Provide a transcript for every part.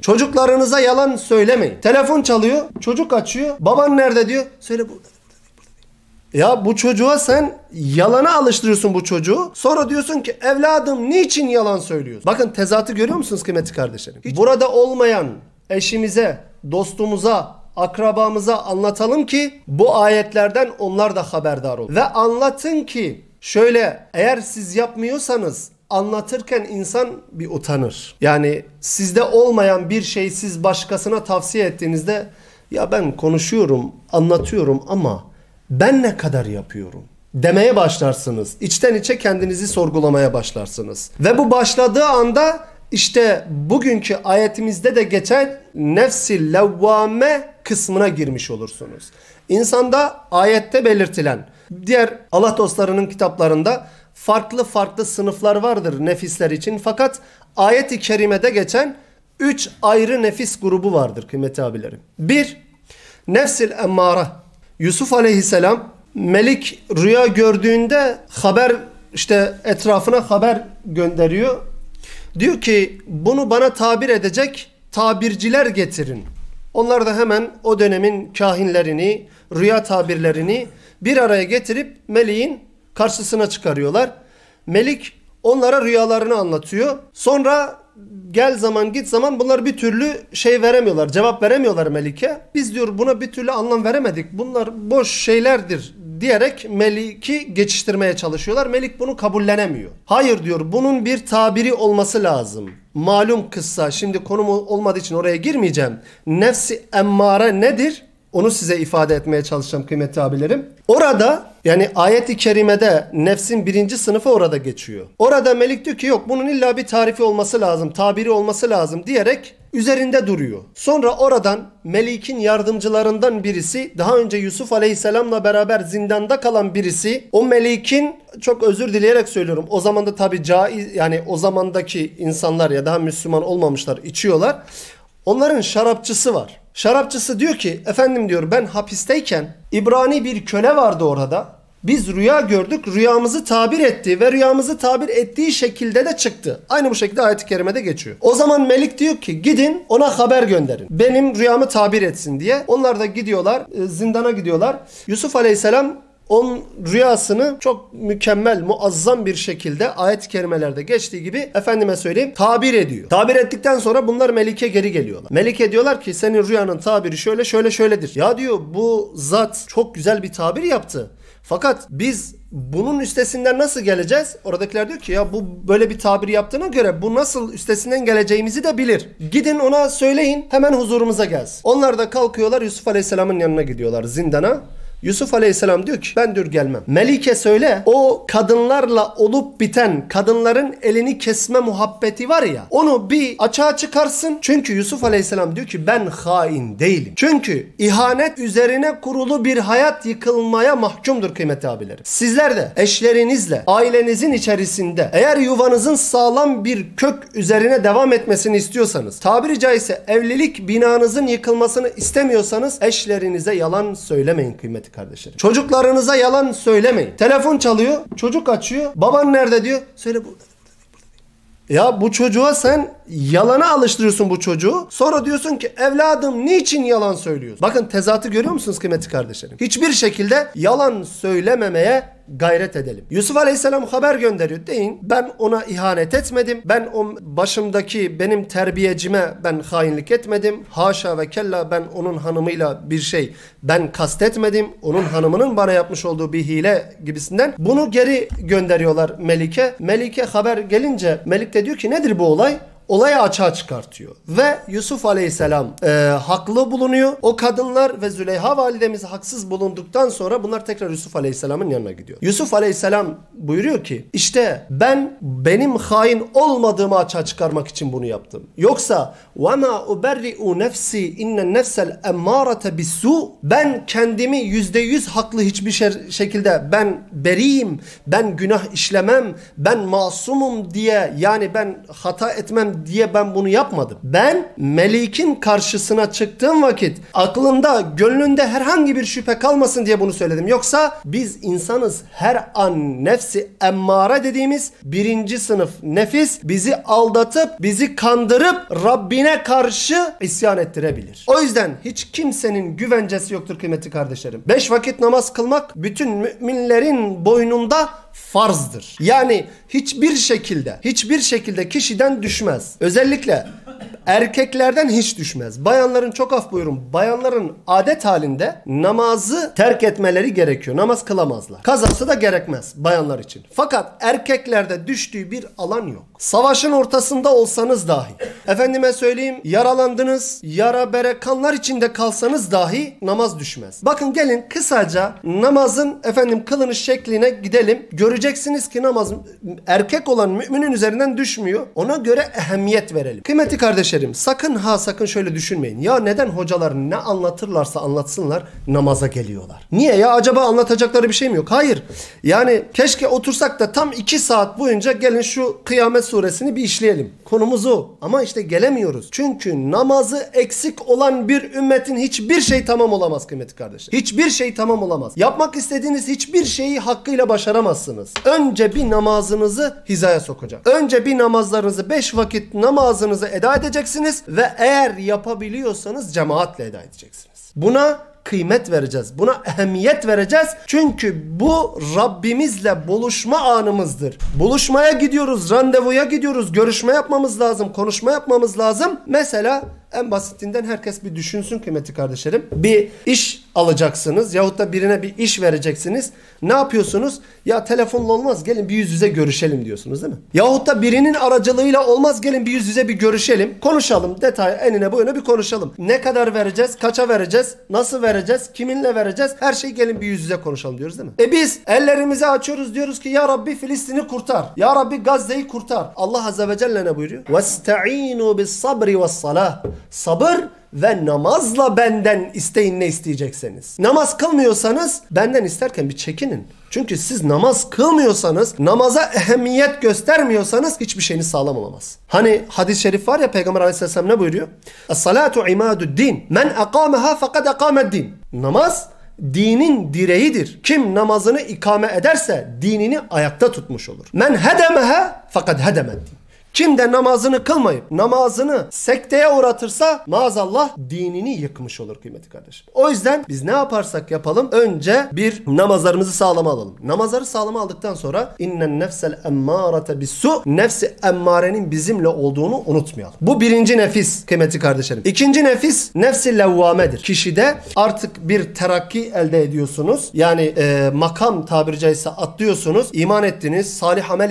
Çocuklarınıza yalan söylemeyin. Telefon çalıyor, çocuk açıyor. Baban nerede diyor. Söyle burada. Ya bu çocuğa sen yalana alıştırıyorsun bu çocuğu. Sonra diyorsun ki evladım niçin yalan söylüyorsun? Bakın tezatı görüyor musunuz kıymetli kardeşlerim? Hiç burada olmayan eşimize, dostumuza, akrabamıza anlatalım ki bu ayetlerden onlar da haberdar olsun. Ve anlatın ki şöyle, eğer siz yapmıyorsanız anlatırken insan bir utanır. Yani sizde olmayan bir şeyi siz başkasına tavsiye ettiğinizde ya ben konuşuyorum, anlatıyorum ama ben ne kadar yapıyorum demeye başlarsınız. İçten içe kendinizi sorgulamaya başlarsınız. Ve bu başladığı anda işte bugünkü ayetimizde de geçen nefs-i levvame kısmına girmiş olursunuz. İnsanda ayette belirtilen, diğer Allah dostlarının kitaplarında farklı farklı sınıflar vardır nefisler için. Fakat ayet-i kerimede geçen 3 ayrı nefis grubu vardır kıymetli abilerim. 1. Nefs-i emmara. Yusuf aleyhisselam Melik rüya gördüğünde haber, işte etrafına haber gönderiyor. Diyor ki bunu bana tabir edecek tabirciler getirin. Onlar da hemen o dönemin kahinlerini, rüya tabirlerini bir araya getirip Melik'in karşısına çıkarıyorlar. Melik onlara rüyalarını anlatıyor. Sonra gel zaman git zaman bunlar bir türlü şey veremiyorlar, cevap veremiyorlar Melik'e. Biz diyor buna bir türlü anlam veremedik, bunlar boş şeylerdir diyerek Melik'i geçiştirmeye çalışıyorlar. Melik bunu kabullenemiyor. Hayır diyor, bunun bir tabiri olması lazım. Malum kıssa, şimdi konum olmadığı için oraya girmeyeceğim. Nefs-i emmare nedir? Onu size ifade etmeye çalışacağım kıymetli abilerim. Orada yani ayet-i kerimede nefsin 1. sınıfı orada geçiyor. Orada Melik diyor ki yok bunun illa bir tarifi olması lazım, tabiri olması lazım diyerek üzerinde duruyor. Sonra oradan Melik'in yardımcılarından birisi, daha önce Yusuf Aleyhisselam'la beraber zindanda kalan birisi, o Melik'in, çok özür dileyerek söylüyorum, o zaman da tabii caiz, yani o zamandaki insanlar ya daha Müslüman olmamışlar, içiyorlar. Onların şarapçısı var. Şarapçısı diyor ki efendim diyor ben hapisteyken İbrani bir köle vardı orada. Biz rüya gördük, rüyamızı tabir etti ve rüyamızı tabir ettiği şekilde de çıktı. Aynı bu şekilde ayet-i kerimede geçiyor. O zaman Melik diyor ki gidin ona haber gönderin, benim rüyamı tabir etsin diye. Onlar da gidiyorlar, zindana gidiyorlar. Yusuf aleyhisselam onun rüyasını çok mükemmel, muazzam bir şekilde ayet-i kerimelerde geçtiği gibi efendime söyleyeyim tabir ediyor. Tabir ettikten sonra bunlar Melik'e geri geliyorlar. Melik'e diyorlar ki senin rüyanın tabiri şöyle şöyle şöyledir. Ya diyor bu zat çok güzel bir tabir yaptı. Fakat biz bunun üstesinden nasıl geleceğiz? Oradakiler diyor ki ya bu böyle bir tabir yaptığına göre bu nasıl üstesinden geleceğimizi de bilir. Gidin ona söyleyin, hemen huzurumuza gelsin. Onlar da kalkıyorlar, Yusuf Aleyhisselam'ın yanına gidiyorlar, zindana. Yusuf Aleyhisselam diyor ki ben diyor gelmem. Melike söyle o kadınlarla olup biten, kadınların elini kesme muhabbeti var ya, onu bir açığa çıkarsın. Çünkü Yusuf Aleyhisselam diyor ki ben hain değilim. Çünkü ihanet üzerine kurulu bir hayat yıkılmaya mahkumdur kıymetli abilerim. Sizler de eşlerinizle, ailenizin içerisinde eğer yuvanızın sağlam bir kök üzerine devam etmesini istiyorsanız, tabiri caizse evlilik binanızın yıkılmasını istemiyorsanız eşlerinize yalan söylemeyin kıymetli kardeşlerim. Çocuklarınıza yalan söylemeyin. Telefon çalıyor, çocuk açıyor. Baban nerede diyor. Söyle burada. Ya bu çocuğa sen yalana alıştırıyorsun bu çocuğu. Sonra diyorsun ki evladım niçin yalan söylüyorsun? Bakın tezatı görüyor musunuz kıymetli kardeşlerim? Hiçbir şekilde yalan söylememeye gayret edelim. Yusuf Aleyhisselam haber gönderiyor. Deyin ben ona ihanet etmedim. Ben o başımdaki benim terbiyecime ben hainlik etmedim. Haşa ve kella, ben onun hanımıyla bir şey ben kastetmedim. Onun hanımının bana yapmış olduğu bir hile gibisinden. Bunu geri gönderiyorlar Melik'e. Melik'e haber gelince Melik de diyor ki nedir bu olay? Olayı açığa çıkartıyor ve Yusuf Aleyhisselam haklı bulunuyor. O kadınlar ve Züleyha validemiz haksız bulunduktan sonra bunlar tekrar Yusuf Aleyhisselam'ın yanına gidiyor. Yusuf Aleyhisselam buyuruyor ki işte benim hain olmadığımı açığa çıkarmak için bunu yaptım. Yoksa وَمَا اُبَرِّئُ نَفْسِي اِنَّ النَّفْسَ الْاَمَّارَةَ بِسُّ Ben kendimi %100 haklı, hiçbir şekilde ben beriyim, ben günah işlemem, ben masumum diye, yani ben hata etmem vereceğim diye ben bunu yapmadım. Ben Melik'in karşısına çıktığım vakit aklında, gönlünde herhangi bir şüphe kalmasın diye bunu söyledim. Yoksa biz insanız. Her an nefsi emmare dediğimiz birinci sınıf nefis bizi aldatıp, bizi kandırıp Rabbine karşı isyan ettirebilir. O yüzden hiç kimsenin güvencesi yoktur kıymetli kardeşlerim. 5 vakit namaz kılmak bütün müminlerin boynunda farzdır. Yani hiçbir şekilde kişiden düşmez. Özellikle erkeklerden hiç düşmez. Bayanların, çok af buyurun, bayanların adet halinde namazı terk etmeleri gerekiyor. Namaz kılamazlar. Kazası da gerekmez bayanlar için. Fakat erkeklerde düştüğü bir alan yok. Savaşın ortasında olsanız dahi, efendime söyleyeyim, yaralandınız, yara bere kanlar içinde kalsanız dahi namaz düşmez. Bakın gelin kısaca namazın kılınış şekline gidelim. Göreceksiniz ki namaz erkek olan müminin üzerinden düşmüyor. Ona göre ehemmiyet verelim. Kıymetli kardeşlerim, sakın şöyle düşünmeyin. Ya neden hocalar ne anlatırlarsa anlatsınlar namaza geliyorlar? Niye ya, acaba anlatacakları bir şey mi yok? Hayır. Yani keşke otursak da tam 2 saat boyunca gelin şu Kıyamet Suresini bir işleyelim. Konumuz o. Ama işte gelemiyoruz. Çünkü namazı eksik olan bir ümmetin hiçbir şey tamam olamaz kıymetli kardeşlerim. Hiçbir şey tamam olamaz. Yapmak istediğiniz hiçbir şeyi hakkıyla başaramazsınız. Önce bir namazınızı hizaya sokacak. Önce bir namazlarınızı, 5 vakit namazınızı eda edeceksiniz ve eğer yapabiliyorsanız cemaatle eda edeceksiniz. Buna kıymet vereceğiz. Buna ehemmiyet vereceğiz. Çünkü bu Rabbimizle buluşma anımızdır. Buluşmaya gidiyoruz, randevuya gidiyoruz, görüşme yapmamız lazım, konuşma yapmamız lazım. Mesela en basitinden herkes bir düşünsün kıymetli kardeşlerim. Bir iş alacaksınız yahut da birine bir iş vereceksiniz. Ne yapıyorsunuz? Ya telefonla olmaz, gelin bir yüz yüze görüşelim diyorsunuz değil mi? Yahut da birinin aracılığıyla olmaz, gelin bir yüz yüze bir görüşelim. Konuşalım, detay enine boyuna bir konuşalım. Ne kadar vereceğiz, kaça vereceğiz, nasıl vereceğiz, kiminle vereceğiz, her şey gelin bir yüz yüze konuşalım diyoruz değil mi? E biz ellerimizi açıyoruz, diyoruz ki ya Rabbi Filistin'i kurtar, ya Rabbi Gazze'yi kurtar. Allah Azze ve Celle ne buyuruyor? وَاسْتَعِينُوا بِالصَّبْرِ وَالصَّلَاةِ Sabır ve namazla benden isteyin ne isteyecekseniz. Namaz kılmıyorsanız benden isterken bir çekinin. Çünkü siz namaz kılmıyorsanız, namaza ehemmiyet göstermiyorsanız hiçbir şeyiniz sağlam olamaz. Hani hadis-i şerif var ya, Peygamber Aleyhisselam ne buyuruyor? Es-salatu imadu'd-din. Men aqamaha faqad aqama'd-din. Namaz dinin direğidir. Kim namazını ikame ederse dinini ayakta tutmuş olur. Men hedemaha faqad hedema'd-din. Kim de namazını kılmayıp namazını sekteye uğratırsa maazallah dinini yıkmış olur kıymetli kardeşim. O yüzden biz ne yaparsak yapalım önce bir namazlarımızı sağlama alalım. Namazları sağlama aldıktan sonra innen nefsel emmârete bissu, nefsi emmarenin bizimle olduğunu unutmayalım. Bu birinci nefis kıymetli kardeşlerim. İkinci nefis nefsi levvamedir. Kişide artık bir terakki elde ediyorsunuz. Yani makam tabiri caizse atlıyorsunuz. İman ettiniz, salih amel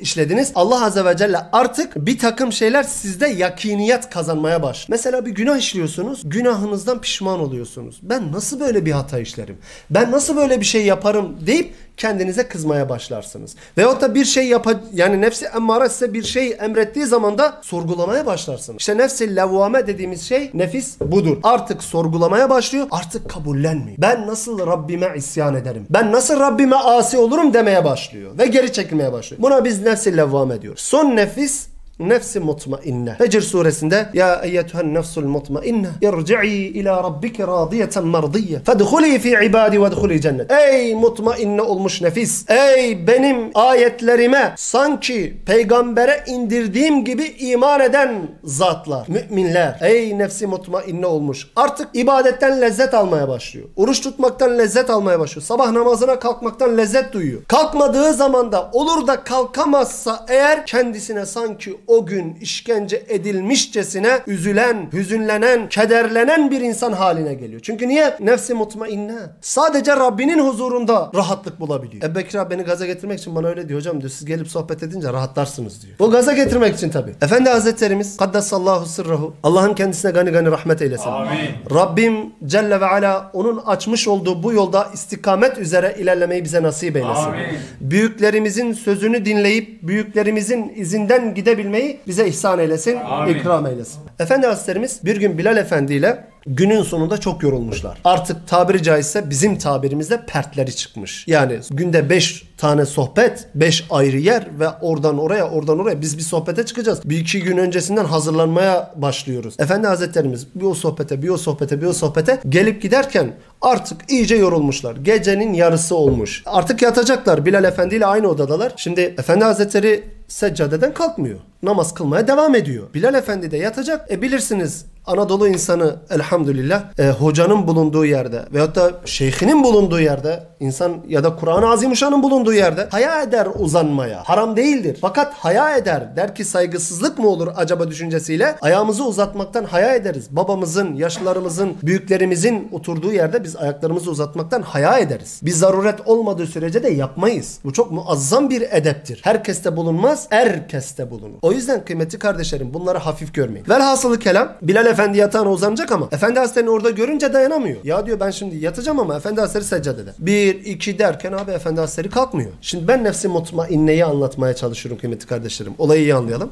işlediniz. Allah Azze ve Celle artık bir takım şeyler sizde yakiniyet kazanmaya başlıyor. Mesela bir günah işliyorsunuz, günahınızdan pişman oluyorsunuz. Ben nasıl böyle bir hata işlerim? Ben nasıl böyle bir şey yaparım deyip kendinize kızmaya başlarsınız. Veyahut da bir şey yani nefsi emmare size bir şey emrettiği zaman da sorgulamaya başlarsınız. İşte nefsi levvame dediğimiz şey, nefis budur. Artık sorgulamaya başlıyor. Artık kabullenmiyor. Ben nasıl Rabbime isyan ederim? Ben nasıl Rabbime asi olurum demeye başlıyor. Ve geri çekilmeye başlıyor. Buna biz nefsi levvame diyoruz. Son nefis nefsi mutmainne. Hicr suresinde ya eyyetühen nefsul mutmainne irci'i ila rabbiki radiyeten merdiyye fedhuli fi ibadi ve dhuli cennet. Ey mutmainne olmuş nefis, ey benim ayetlerime sanki peygambere indirdiğim gibi iman eden zatlar, müminler, ey nefsi mutmainne olmuş, artık ibadetten lezzet almaya başlıyor, oruç tutmaktan lezzet almaya başlıyor, sabah namazına kalkmaktan lezzet duyuyor. Kalkmadığı zaman da olur da kalkamazsa eğer, kendisine sanki o gün işkence edilmişçesine üzülen, hüzünlenen, kederlenen bir insan haline geliyor. Çünkü niye? Nefsi mutmainne. Sadece Rabbinin huzurunda rahatlık bulabiliyor. Ebu Bekir abi beni gaza getirmek için bana öyle diyor. Hocam diyor, siz gelip sohbet edince rahatlarsınız diyor. O gaza getirmek için tabii. Efendi Hazretlerimiz Kaddesallahu sırrahu, Allah'ın kendisine gani gani rahmet eylesin. Amin. Rabbim Celle ve Ala onun açmış olduğu bu yolda istikamet üzere ilerlemeyi bize nasip eylesin. Amin. Büyüklerimizin sözünü dinleyip büyüklerimizin izinden gidebilmeyi bize ihsan eylesin, amin, ikram eylesin. Efendi Hazretlerimiz bir gün Bilal Efendi ile günün sonunda çok yorulmuşlar. Artık tabiri caizse bizim tabirimizde pertleri çıkmış. Yani günde 5 tane sohbet, 5 ayrı yer ve oradan oraya, oradan oraya biz bir sohbete çıkacağız. Bir iki gün öncesinden hazırlanmaya başlıyoruz. Efendi Hazretlerimiz bir o sohbete, bir o sohbete, bir o sohbete gelip giderken artık iyice yorulmuşlar. Gecenin yarısı olmuş. Artık yatacaklar. Bilal Efendi ile aynı odadalar. Şimdi Efendi Hazretleri seccadeden kalkmıyor. Namaz kılmaya devam ediyor. Bilal Efendi de yatacak. Bilirsiniz Anadolu insanı elhamdülillah hocanın bulunduğu yerde veyahut da şeyhinin bulunduğu yerde insan ya da Kur'an-ı Azimüşşan'ın bulunduğu yerde haya eder uzanmaya. Haram değildir. Fakat haya eder. Der ki saygısızlık mı olur acaba düşüncesiyle ayağımızı uzatmaktan haya ederiz. Babamızın, yaşlılarımızın, büyüklerimizin oturduğu yerde biz ayaklarımızı uzatmaktan haya ederiz. Bir zaruret olmadığı sürece de yapmayız. Bu çok muazzam bir edeptir. Herkeste bulunmaz, herkeste bulunur. O yüzden kıymetli kardeşlerim bunları hafif görmeyin. Velhasılı kelam Bilal Efendi yatağına uzanacak ama Efendi Hazretleri'ni orada görünce dayanamıyor. Ya diyor ben şimdi yatacağım ama Efendi Hazretleri seccadede. 1-2 derken abi Efendi Hazretleri kalkmıyor. Şimdi ben nefsi mutmainneyi anlatmaya çalışıyorum kıymetli kardeşlerim. Olayı iyi anlayalım.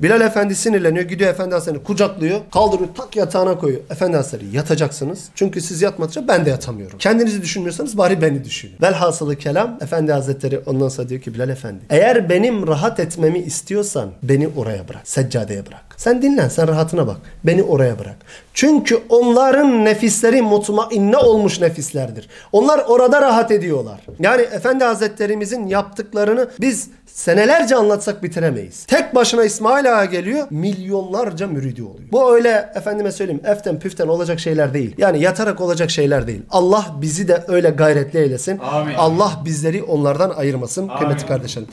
Bilal Efendi sinirleniyor. Gidiyor Efendi Hazretleri'ni kucaklıyor. Kaldırıyor tak yatağına koyuyor. Efendi Hazretleri yatacaksınız. Çünkü siz yatmadıkça ben de yatamıyorum. Kendinizi düşünmüyorsanız bari beni düşünün. Velhasılı kelam Efendi Hazretleri ondan sonra diyor ki Bilal Efendi eğer benim rahat etmemi istiyorsan beni oraya bırak. Seccadeye bırak. Sen dinlen. Sen rahatına bak. Beni oraya bırak. Çünkü onların nefisleri mutmainne olmuş nefislerdir. Onlar orada rahat ediyorlar. Yani Efendi Hazretlerimizin yaptıklarını biz senelerce anlatsak bitiremeyiz. Tek başına İsmail Ağa geliyor. Milyonlarca müridi oluyor. Bu öyle efendime söyleyeyim eften püften olacak şeyler değil. Yani yatarak olacak şeyler değil. Allah bizi de öyle gayretli eylesin. Amin. Allah bizleri onlardan ayırmasın. Amin. Kıymetli kardeşlerim.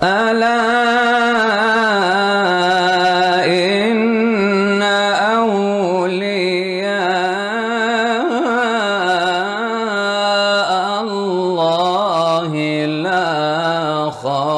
Allah